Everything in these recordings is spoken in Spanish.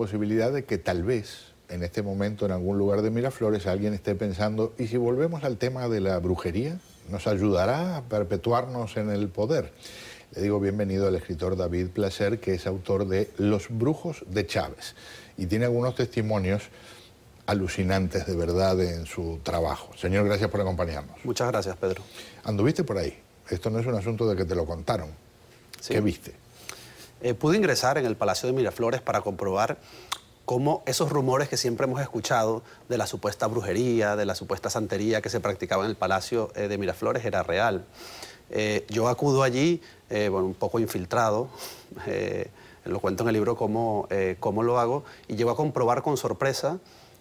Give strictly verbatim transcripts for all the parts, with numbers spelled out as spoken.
posibilidad de que tal vez en este momento en algún lugar de Miraflores alguien esté pensando, ¿y si volvemos al tema de la brujería? ¿Nos ayudará a perpetuarnos en el poder? Le digo bienvenido al escritor David Placer, que es autor de Los brujos de Chávez, y tiene algunos testimonios alucinantes de verdad en su trabajo. Señor, gracias por acompañarnos. Muchas gracias, Pedro. ¿Anduviste por ahí? Esto no es un asunto de que te lo contaron. Sí. ¿Qué viste? Eh, pude ingresar en el Palacio de Miraflores para comprobar cómo esos rumores que siempre hemos escuchado de la supuesta brujería, de la supuesta santería que se practicaba en el Palacio eh, de Miraflores era real. Eh, yo acudo allí, eh, bueno, un poco infiltrado, eh, lo cuento en el libro cómo, eh, cómo lo hago, y llego a comprobar con sorpresa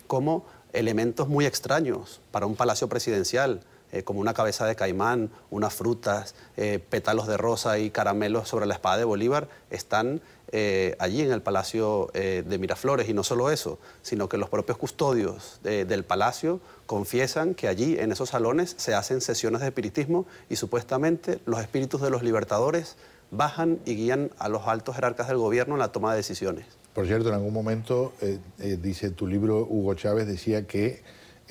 cómo elementos muy extraños para un palacio presidencial, Eh, como una cabeza de caimán, unas frutas, eh, pétalos de rosa y caramelos sobre la espada de Bolívar, están eh, allí en el Palacio eh, de Miraflores. Y no solo eso, sino que los propios custodios de, del palacio confiesan que allí, en esos salones, se hacen sesiones de espiritismo y supuestamente los espíritus de los libertadores bajan y guían a los altos jerarcas del gobierno en la toma de decisiones. Por cierto, en algún momento, eh, eh, dice tu libro, Hugo Chávez decía que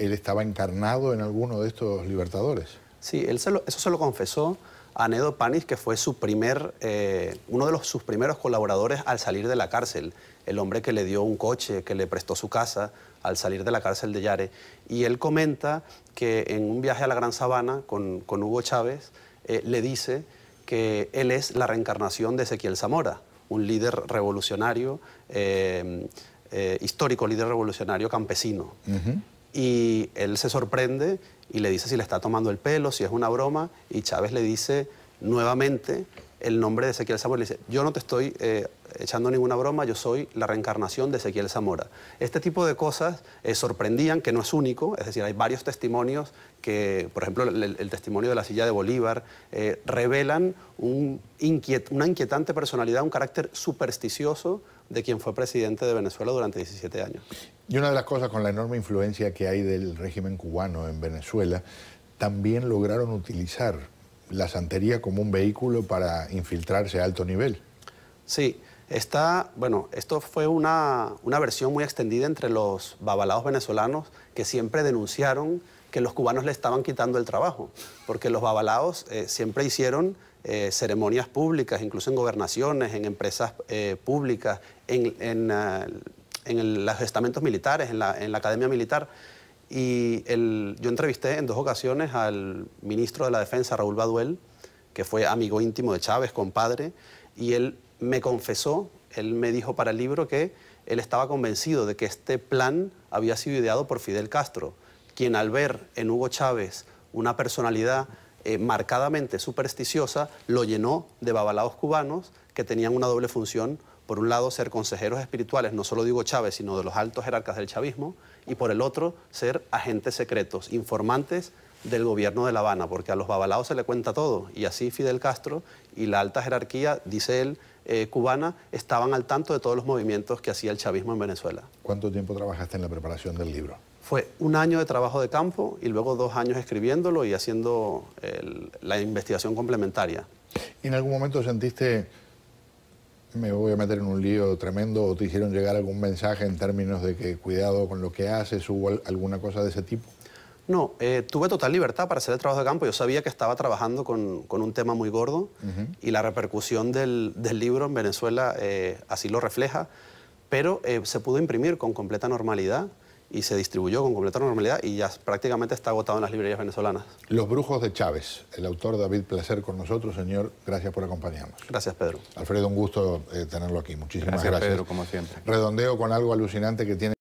él estaba encarnado en alguno de estos libertadores. Sí, él se lo, eso se lo confesó a Nedo Panis, que fue su primer, eh, uno de los, sus primeros colaboradores al salir de la cárcel, el hombre que le dio un coche, que le prestó su casa al salir de la cárcel de Yare. Y él comenta que en un viaje a la Gran Sabana con, con Hugo Chávez, eh, le dice que él es la reencarnación de Ezequiel Zamora, un líder revolucionario, eh, eh, histórico líder revolucionario campesino. Uh-huh. Y él se sorprende y le dice si le está tomando el pelo, si es una broma. Y Chávez le dice nuevamente el nombre de Ezequiel Zamora. Le dice, yo no te estoy eh, echando ninguna broma, yo soy la reencarnación de Ezequiel Zamora. Este tipo de cosas eh, sorprendían, que no es único. Es decir, hay varios testimonios que, por ejemplo, el, el testimonio de la silla de Bolívar, eh, revelan un inquiet- una inquietante personalidad, un carácter supersticioso de quien fue presidente de Venezuela durante diecisiete años. Y una de las cosas, con la enorme influencia que hay del régimen cubano en Venezuela, también lograron utilizar la santería como un vehículo para infiltrarse a alto nivel. Sí, esta, bueno, esto fue una, una versión muy extendida entre los babalaos venezolanos, que siempre denunciaron que los cubanos le estaban quitando el trabajo, porque los babalaos eh, siempre hicieron Eh, ceremonias públicas, incluso en gobernaciones, en empresas eh, públicas, en, en, uh, en el, los estamentos militares, en la, en la academia militar. Y el, yo entrevisté en dos ocasiones al ministro de la Defensa, Raúl Baduel, que fue amigo íntimo de Chávez, compadre, y él me confesó, él me dijo para el libro que él estaba convencido de que este plan había sido ideado por Fidel Castro, quien al ver en Hugo Chávez una personalidad Eh, marcadamente supersticiosa, lo llenó de babalaos cubanos que tenían una doble función: por un lado ser consejeros espirituales, no solo de Hugo Chávez, sino de los altos jerarcas del chavismo, y por el otro ser agentes secretos, informantes del gobierno de La Habana, porque a los babalaos se le cuenta todo, y así Fidel Castro y la alta jerarquía, dice él, eh, cubana, estaban al tanto de todos los movimientos que hacía el chavismo en Venezuela. ¿Cuánto tiempo trabajaste en la preparación del libro? Fue un año de trabajo de campo y luego dos años escribiéndolo y haciendo el, la investigación complementaria. ¿Y en algún momento sentiste, me voy a meter en un lío tremendo, o te hicieron llegar algún mensaje en términos de que cuidado con lo que haces, o alguna cosa de ese tipo? No, eh, tuve total libertad para hacer el trabajo de campo. Yo sabía que estaba trabajando con, con un tema muy gordo. Uh-huh. Y la repercusión del, del libro en Venezuela eh, así lo refleja, pero eh, se pudo imprimir con completa normalidad y se distribuyó con completa normalidad y ya prácticamente está agotado en las librerías venezolanas. Los brujos de Chávez, el autor David Placer con nosotros. Señor, gracias por acompañarnos. Gracias, Pedro. Alfredo, un gusto eh, tenerlo aquí. Muchísimas gracias. Gracias, Pedro, como siempre. Redondeo con algo alucinante que tiene